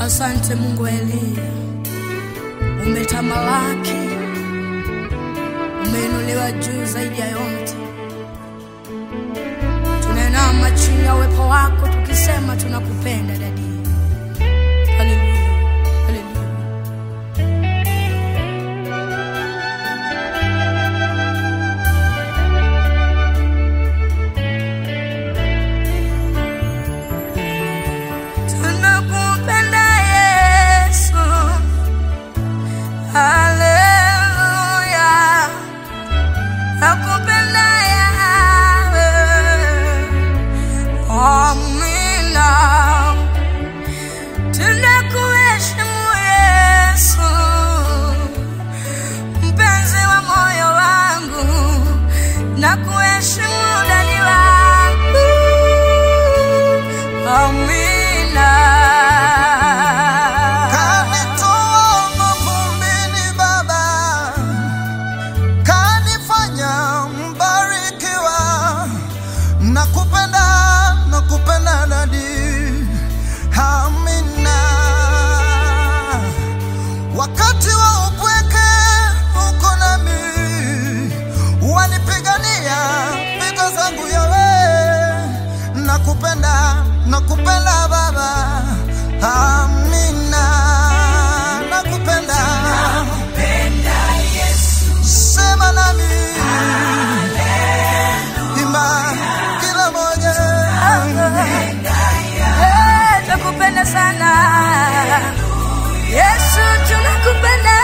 Asante Mungu Elia, umetamalaki, umeinuliwa juu zaidi ya yote. Tunainama chini ya uwepo wako tukisema tunakupenda dadi. Haleluya, haleluya. Nakupenda baba, amina. Nakupenda Yesu. Sema nami, haleluya. Ima kila moja. Nakupenda sana, Yesu tunakupenda.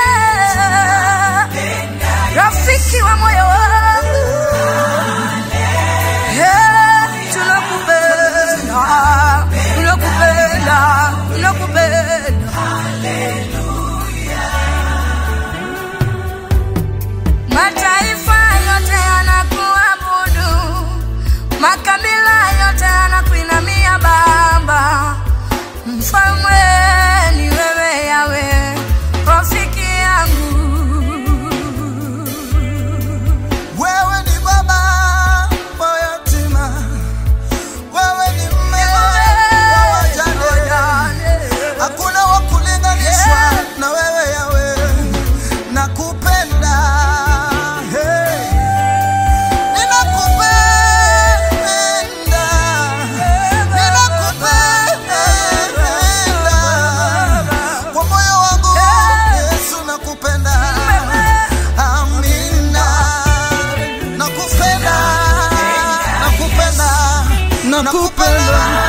Rafiki wa moyo wangu. Haleluya. Mataifa yote yanakuabudu, makabila yote yanakuinamia baba. Mfalme ni wewe Yahweh, rafiki yangu. Wewe ni baba wa yatima, wewe ni Nakupenda.